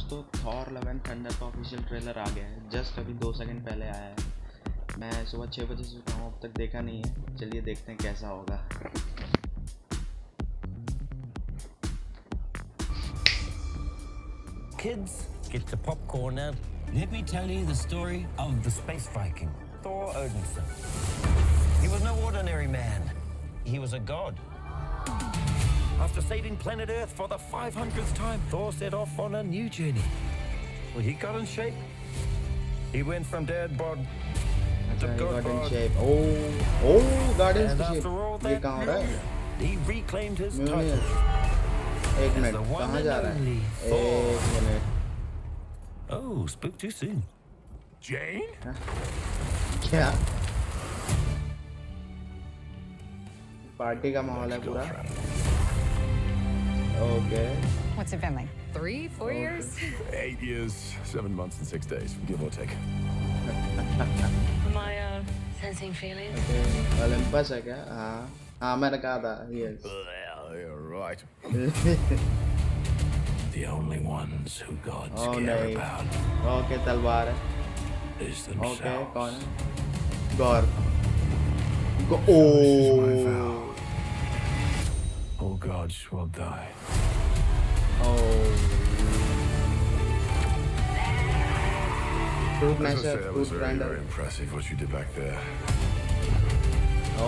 दोस्तों Thor love and thunder का official trailer आ गया है। जस्ट अभी 2 सेकंड पहले आया है। मैं सुबह 6 बजे से उठा हूँ, अब तक देखा नहीं है। चलिए देखते हैं कैसा होगा। Kids, get the popcorn out. Let me tell you the story of the space Viking, Thor Odinson. He was no ordinary man. He was a god. After saving planet Earth for the 500th time, Thor set off on a new journey. Well, he got in shape. He went from dad bod to god bod. Oh, god is shape. After all that, he reclaimed his title. As the one and only Thor. Oh, spoke too soon. Jane? Yeah. Party का माहौल है पूरा. Okay. What's it been like? 3, 4 years? 8 years, 7 months and 6 days, give or take. My sensing feelings. Okay. Olympus है क्या? हाँ, मैंने कहा था. Yes. You're right. The only ones who gods care about. Okay, तलवार है. Is themselves. Okay, कौन? God. Oh. All gods will die. Oh. As I said, it was very impressive what you did back there.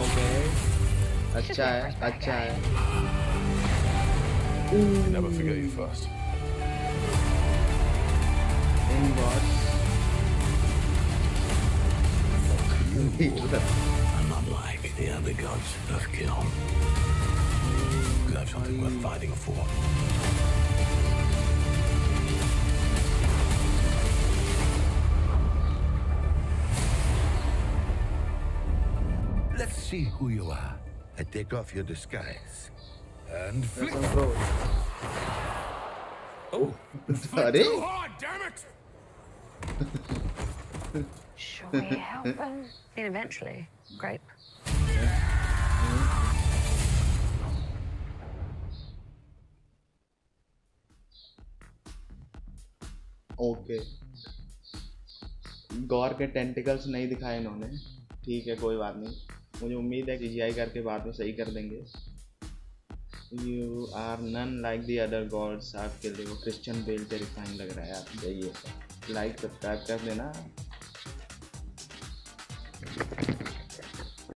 Okay. अच्छा है, अच्छा है. Never forget you first. Inbox. I'm not like the other gods of Kiln. Have something worth fighting for. Let's see who you are. I take off your disguise and flip. Oh, sorry. Oh, damn it! Shall we help him? Then eventually, grape. Okay गौर के tentacles नहीं दिखाए इन्होंने, ठीक है कोई बात नहीं। मुझे उम्मीद है कि जीआई करके बाद में सही कर देंगे। You are none like the other gods, आपके लिए वो क्रिश्चियन बेल पे रिफाइन लग रहा है। आप जाइए, लाइक सब्सक्राइब कर देना।